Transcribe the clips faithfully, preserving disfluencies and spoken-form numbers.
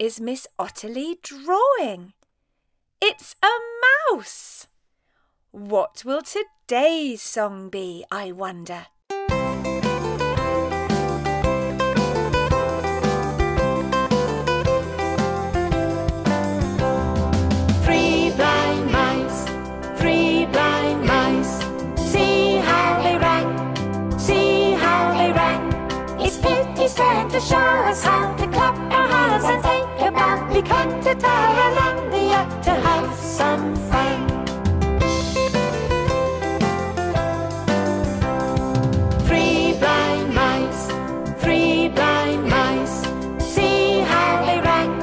is Miss Ottily drawing? It's a mouse! What will today's song be, I wonder? To show us how to clap our hands and think about. We come to Taralandia to have some fun. Three blind mice, three blind mice, see how they run,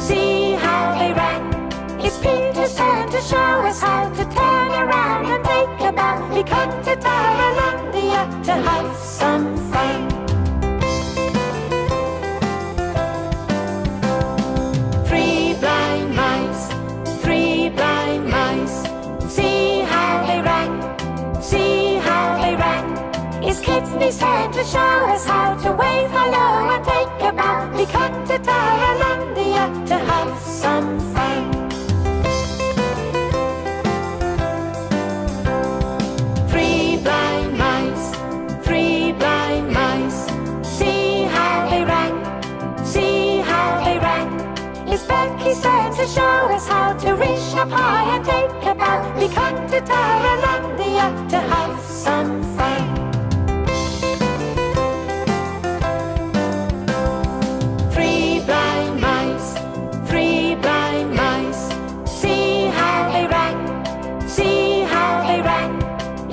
see how they run. It's Peter's turn to show us how to turn around and think about. We come to Taralandia to have some fun. Kitney's turn to show us how to wave hello and take a bow. We come to Taralandia to have some fun. Three blind mice, three blind mice, see how they run, see how they run. It's Becky's turn to show us how to reach up high and take a bow. We come to Taralandia to have some fun.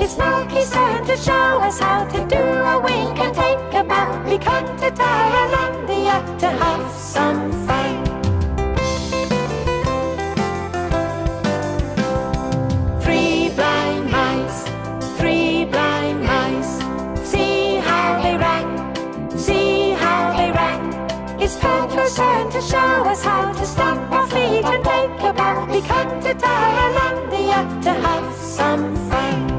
Smokey's turn to show us how to do a wink and take a bow. We come to Taralandia to have some fun. Three blind mice, three blind mice, see how they run, see how they run. It's Pedro's turn to show us how to stamp our feet and take a bow. We come to Taralandia to have some fun.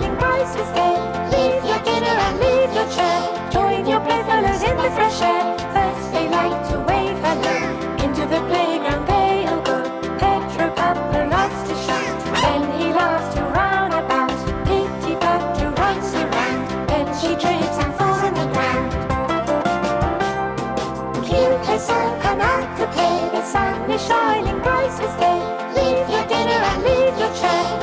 Shining bright as day. Leave your dinner and leave your chair.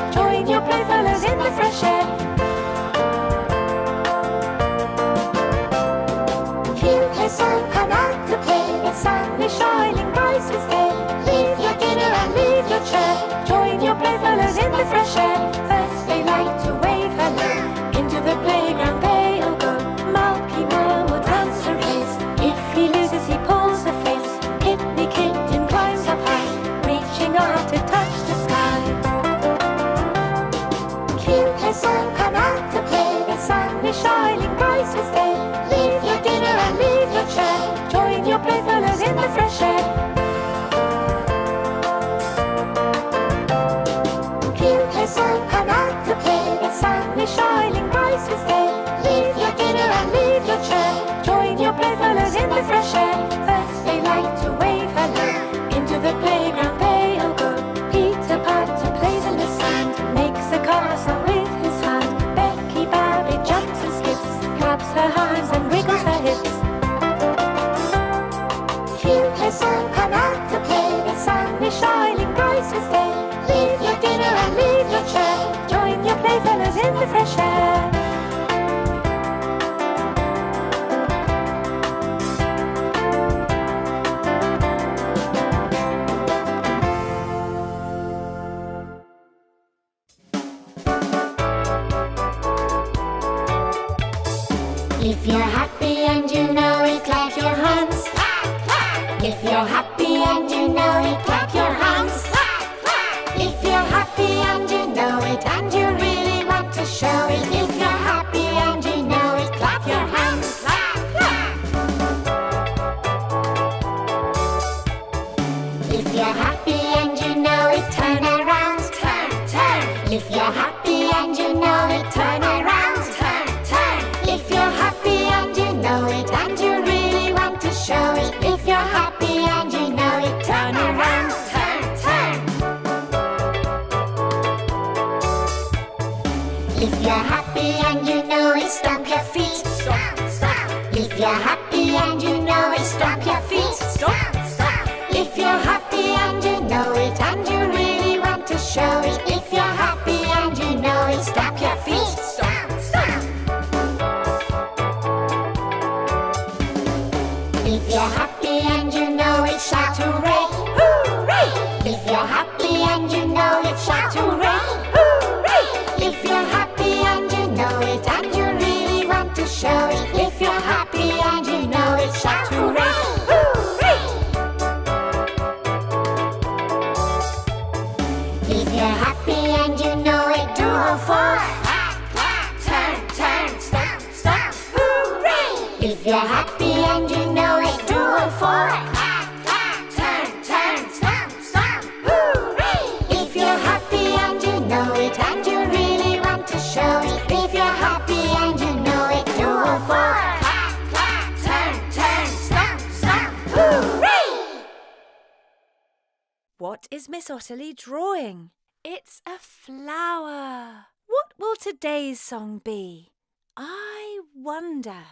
What is Miss Ottily drawing? It's a flower. What will today's song be? I wonder.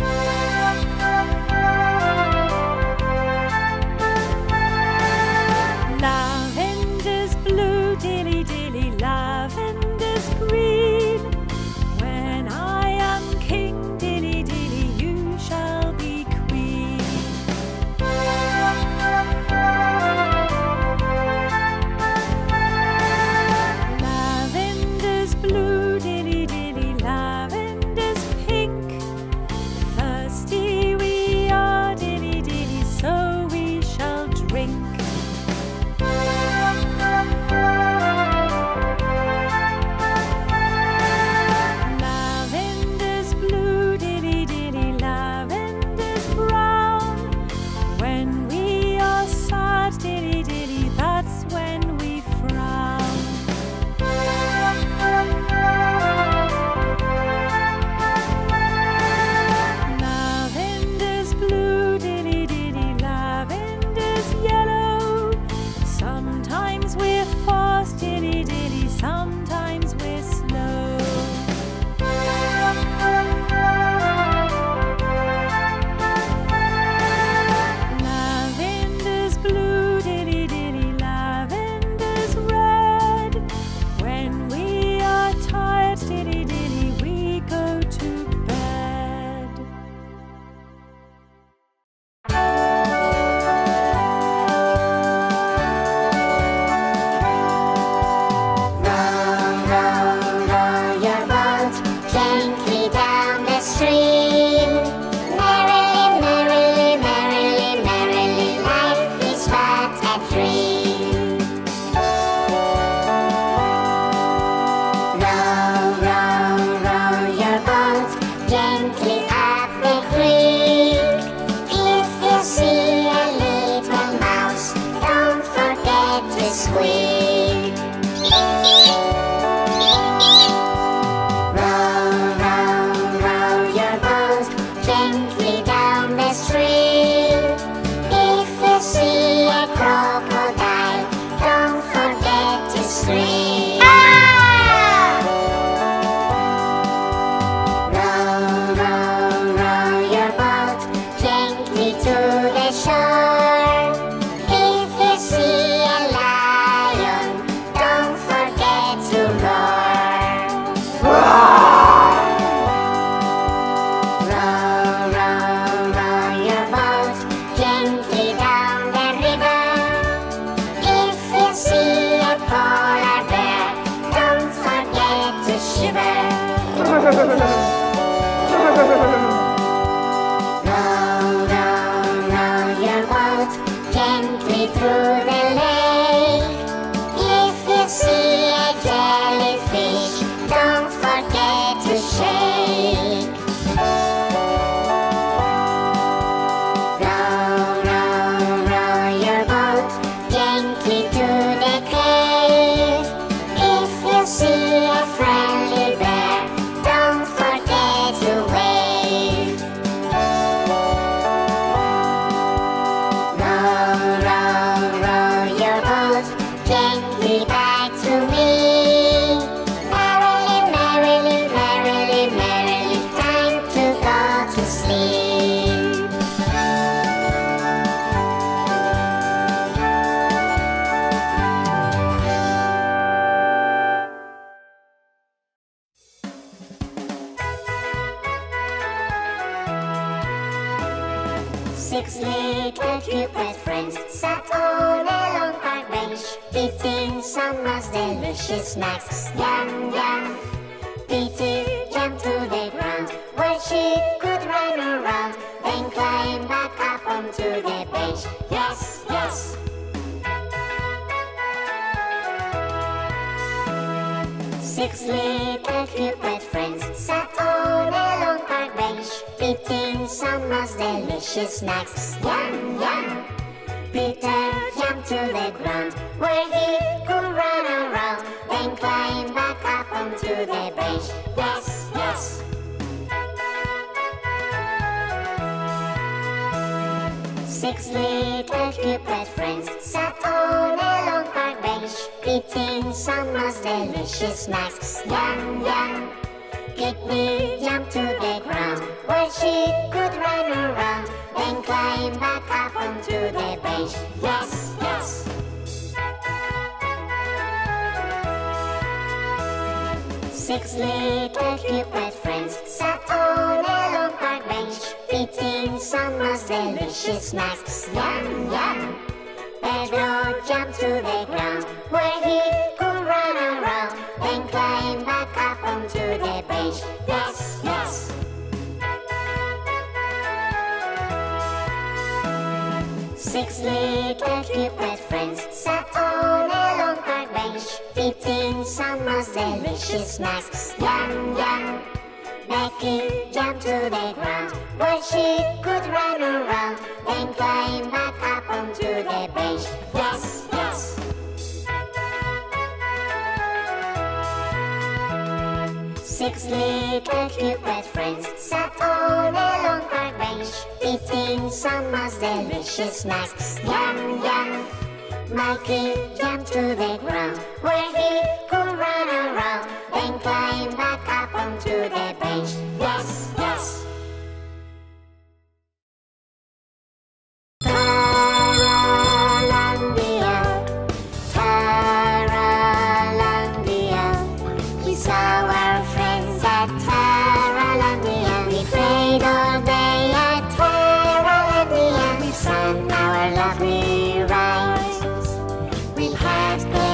Lavender's blue, dilly dilly, lavender's green. When I am king, dilly dilly, you shall be queen. Lavender's blue, dilly dilly, lavender's pink. swing. Roll, roll, roll your boat gently down the stream. If you see a crocodile, don't forget to scream. Ah! Roll, roll, roll your boat gently to the shore. If you see six little Kewpet friends sat on a long park bench, eating summer's delicious snacks. Yum, yum. Pitti jumped to the ground where she could run around, then climb back up onto the bench. Yes, yes. Six little Kewpet friends sat on a long park bench, eating summer's delicious snacks. Yum, yum. Peter jumped to the ground where he could run around, then climb back up onto the bench. Yes, yes. Six little Kewpet friends sat on a long park bench, eating summer's delicious snacks. Yum, yum. Kitney jumped to the ground where she could run around, then climb back up onto the bench. Yes, yes. Six little Kewpet friends sat on a long park bench, eating summer's delicious snacks. Yum, yum. Pedro jumped to the ground where he could run around, then climb back up onto the bench. Yes, yes. Six little Kewpet friends sat on a long park bench, eating summer's delicious snacks. Yum, yum. Becky jumped to the ground where she could run around, then climb back up onto the bench. Yes, yes. Six little Kewpet friends sat on a long park bench, eating summer's delicious snacks. Yum, yum. Mikey jumped to the ground where he could run around, then climb back up onto the bench. Yes, yes. Taralandia, Taralandia. We saw our friends at Taralandia. We played all day at Taralandia. We sang our lovely rhymes. We had good